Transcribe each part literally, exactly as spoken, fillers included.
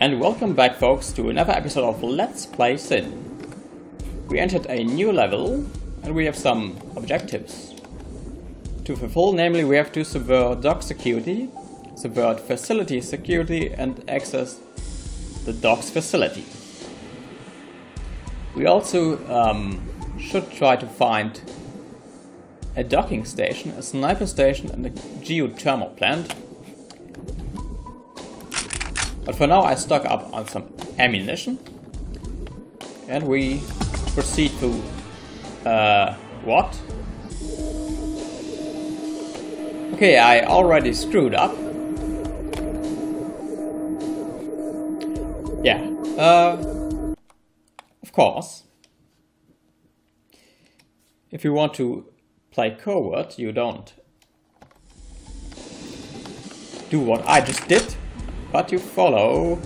And welcome back, folks, to another episode of Let's Play SIN. We entered a new level and we have some objectives to fulfill. Namely, we have to subvert dock security, subvert facility security, and access the dock's facility. We also um, should try to find a docking station, a sniper station, and a geothermal plant. But for now I stock up on some ammunition, and we proceed to uh, what? Okay, I already screwed up. Yeah, uh, of course. If you want to play covert, you don't do what I just did, but you follow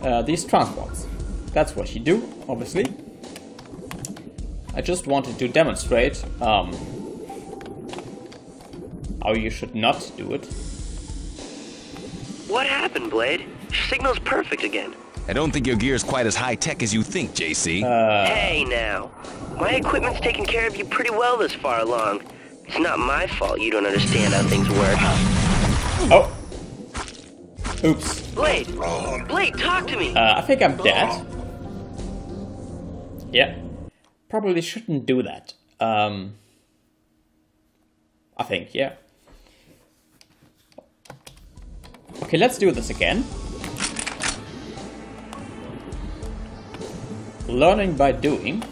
uh, these transports. That's what you do, obviously. I just wanted to demonstrate um, how you should not do it. What happened, Blade? Signal's perfect again. I don't think your gear's quite as high-tech as you think, J C. Uh, hey, now. My equipment's taken care of you pretty well this far along. It's not my fault you don't understand how things work. Oh. Oops. Blade! Blade, talk to me! Uh, I think I'm dead. Yeah. Probably shouldn't do that. Um... I think, yeah. Okay, let's do this again. Learning by doing,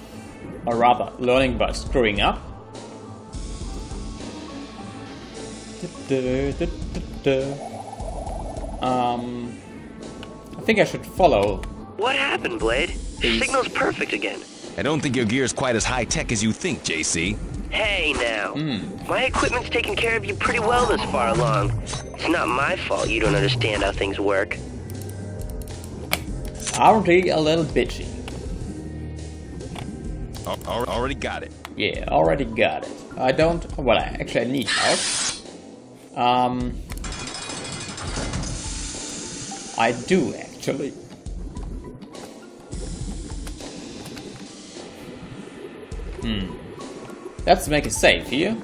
or rather, learning by screwing up. Um, I think I should follow. What happened, Blade? These. Signal's perfect again. I don't think your gear's quite as high-tech as you think, J C. Hey, now. Mm. My equipment's taken care of you pretty well this far along. It's not my fault you don't understand how things work. Aren't we a little bitchy? Already got it. Yeah, already got it. I don't... Well, I actually I need help. Um... I do, actually. Hmm. Let's make a save here.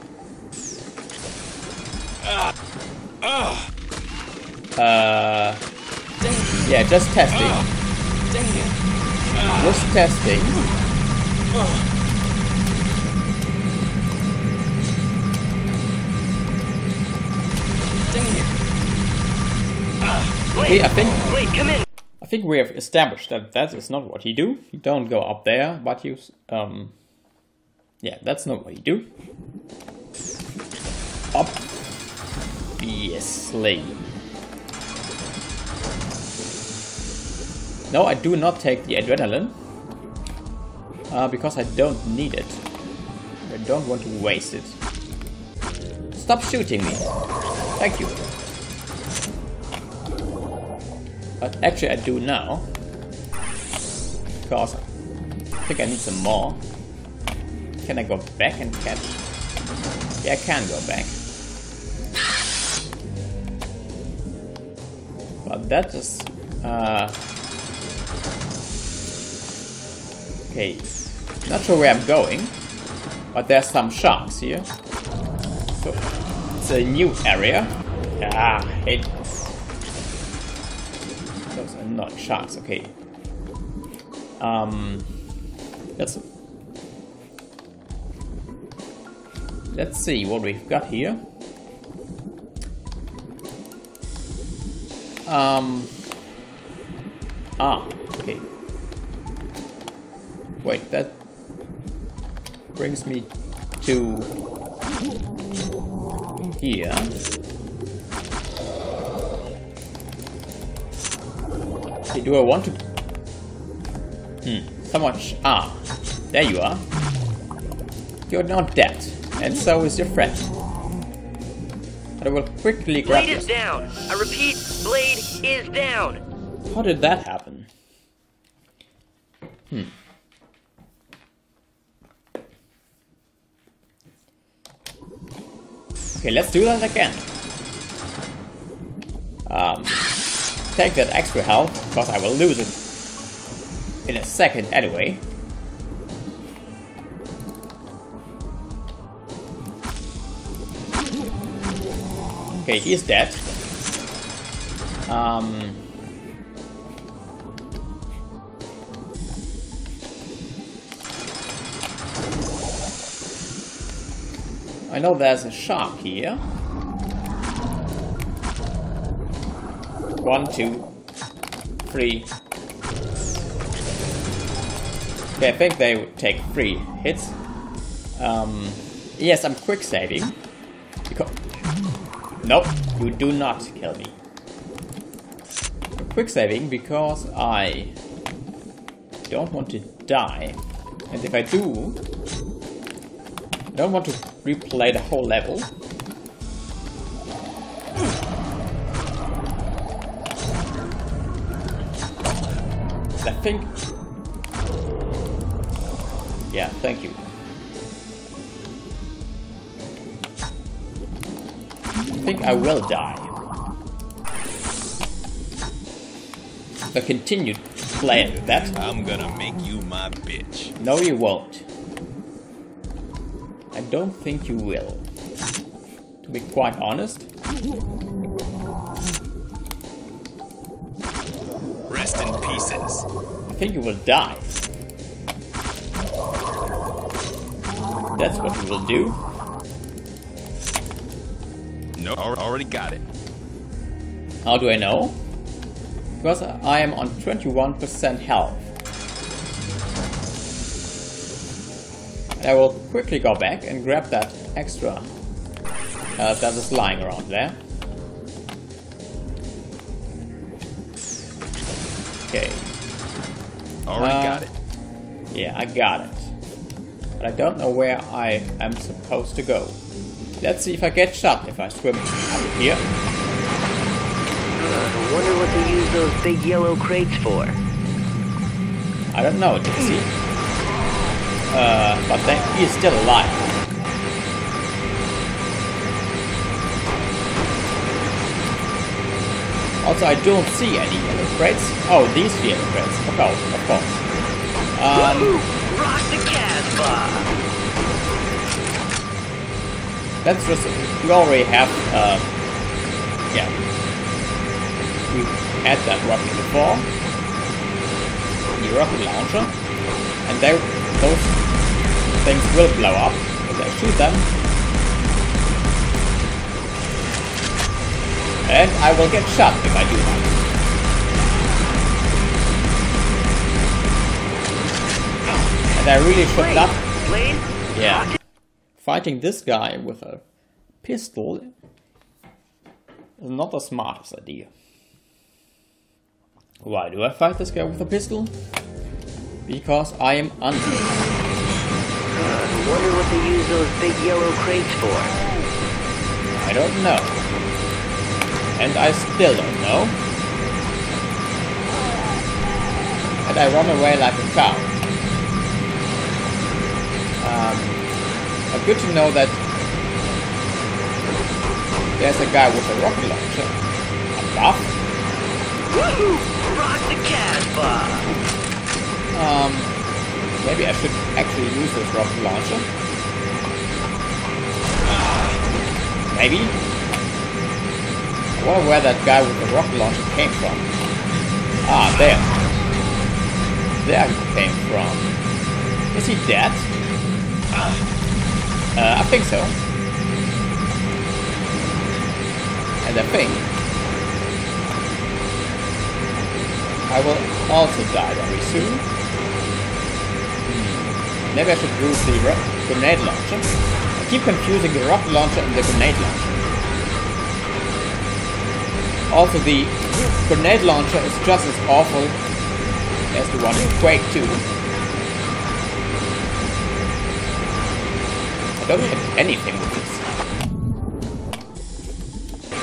Uh... Yeah, just testing. Just testing. Okay, I think I think we have established that that is not what you do. You don't go up there, but you um yeah, that's not what you do. Obviously. No, I do not take the adrenaline. Uh, because I don't need it. I don't want to waste it. Stop shooting me. Thank you. But actually I do now. Because I think I need some more. Can I go back and catch? Yeah, I can go back. But that is... Uh, Okay, not sure where I'm going, but there's some sharks here. So it's a new area. Ah, hate those annoying sharks. Okay. Um, let's let's see what we've got here. Um. Ah, okay. Wait, that brings me to here. Okay, do I want to? Hmm, so much. Ah, there you are. You're not dead, and so is your friend. But I will quickly grab this. Blade is down. I repeat, Blade is down. How did that happen? Hmm. Okay, let's do that again. um, take that extra health, because I will lose it in a second anyway. Okay, he's dead. Um, I know there's a shop here. One, two, three. Okay, I think they would take three hits. Um, yes, I'm quick saving. Because nope, you do not kill me. I'm quick saving because I don't want to die. And if I do, I don't want to replay the whole level. I think... yeah, thank you. I think I will die. I continued playing with that. I'm gonna make you my bitch. No, you won't. I don't think you will. To be quite honest. Rest in pieces. I think you will die. That's what we will do. No, I already got it. How do I know? Because I am on twenty-one percent health. And I will quickly go back and grab that extra uh, that is lying around there. Okay. Already uh, got it. Yeah, I got it. But I don't know where I am supposed to go. Let's see if I get shot if I swim up here. Uh, I wonder what they use those big yellow crates for. I don't know, J C. Uh, but that, he is still alive. Also, I don't see any yellow crates. Oh, these yellow crates. Of course, of course. Um, Woo! Rock the Casbah! Let's just, we already have, uh, yeah, we had that rocket before, the rocket launcher, and they, those things will blow up if I shoot them, and I will get shot if I do that, and I really should not, yeah. Fighting this guy with a pistol is not the smartest idea. Why do I fight this guy with a pistol? Because I am unarmed. I wonder what they use those big yellow crates for. I don't know. And I still don't know. And I run away like a cow. Um... But good to know that there's a guy with a rocket launcher above. Woohoo! Rock the Casbah! Um, maybe I should actually use this rocket launcher. Maybe. I wonder where that guy with the rocket launcher came from. Ah, there. There he came from. Is he dead? Ah. Uh, I think so. And I think I will also die very soon. Maybe I should use the grenade launcher. I keep confusing the rocket launcher and the grenade launcher. Also, the grenade launcher is just as awful as the one in Quake two. I don't have anything with this.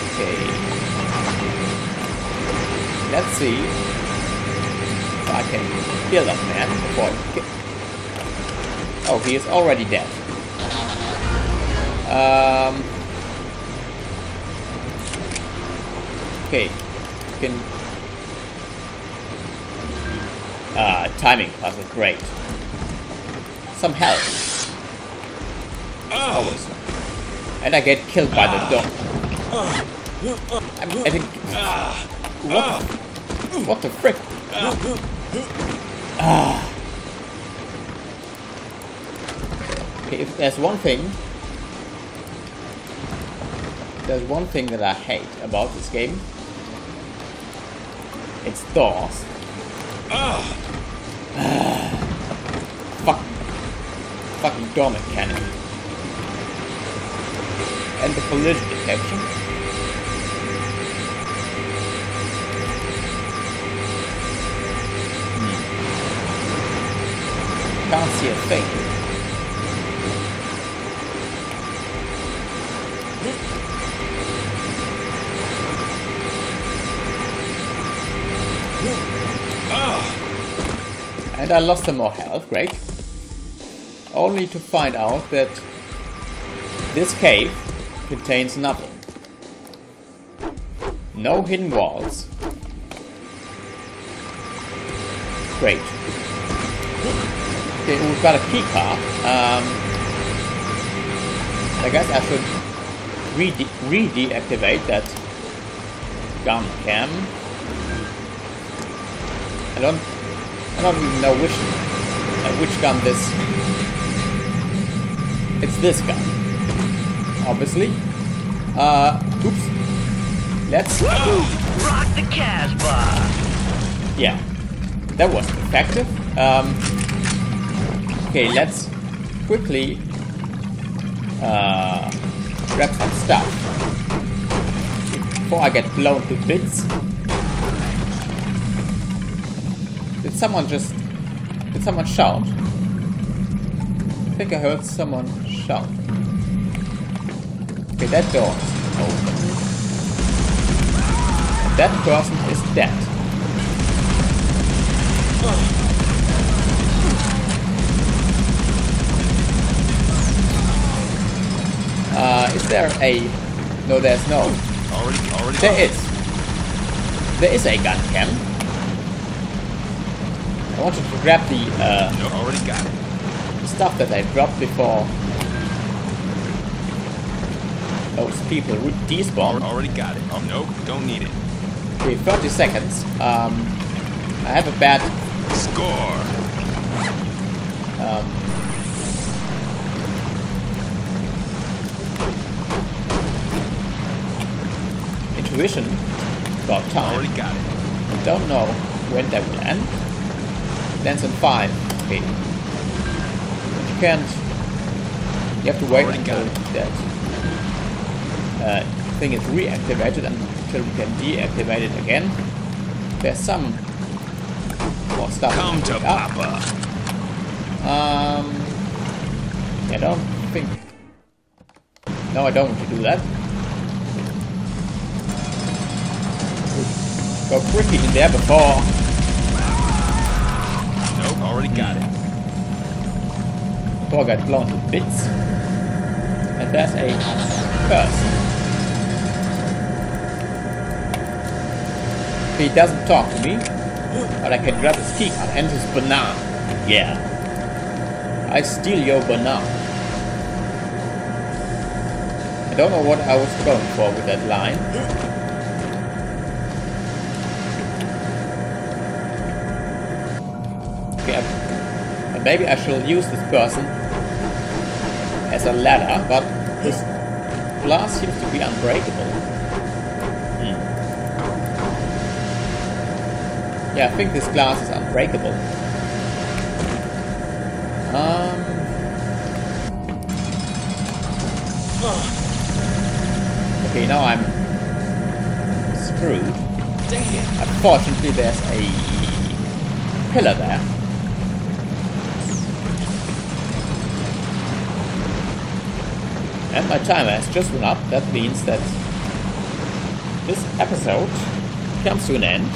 Okay. Let's see if I can kill that man before I kill. Oh, he is already dead. Um. Okay, you can... Ah, timing puzzle, great. Some help. Uh, Always. And I get killed by the dog. Uh, I think... Uh, what? Uh, what the frick? Uh, ah. Okay, if there's one thing... There's one thing that I hate about this game. It's DOS. Uh, Fuck. Fucking dormant cannon. And the collision detection. Hmm. Can't see a thing. And I lost some more health, great. Only to find out that this cave contains nothing. No hidden walls. Great. Okay, we've got a key card. Um, I guess I should re-deactivate that gun cam. I don't... I don't even know which uh, which gun this... It's this gun. Obviously. Uh, oops. Let's... Rock the Casbah! Yeah. That was effective. Um, okay, let's quickly... Uh, grab some stuff. Before I get blown to bits. Did someone just... Did someone shout? I think I heard someone shout. Okay, that door is open. And that person is dead. Uh, is there a... No, there's no. Already, already there is. There is a gun cam. I wanted to grab the uh, no, already got it. Stuff that I dropped before those people would despawn. Already got it. Oh no, don't need it. Okay, thirty seconds. Um, I have a bad score. Um, intuition about time. Already got it. I don't know when that will end. Lands in five. Okay. You can't. You have to wait until that uh, thing is reactivated until we can deactivate it again. There's some more stuff. Come to Papa. Um. I don't think. No, I don't want to do that. Go quickly in there before. Already got it. Before I got blown to bits. And that's a curse. He doesn't talk to me, but I can grab his key card and his banana. Yeah. I steal your banana. I don't know what I was going for with that line. And maybe I shall use this person as a ladder, but this glass seems to be unbreakable. Hmm. Yeah, I think this glass is unbreakable. Um. Okay, now I'm screwed. Unfortunately, there's a pillar there. And my timer has just run up. That means that this episode comes to an end,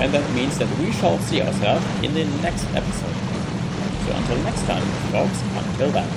and that means that we shall see ourselves in the next episode. So until next time, folks, until then.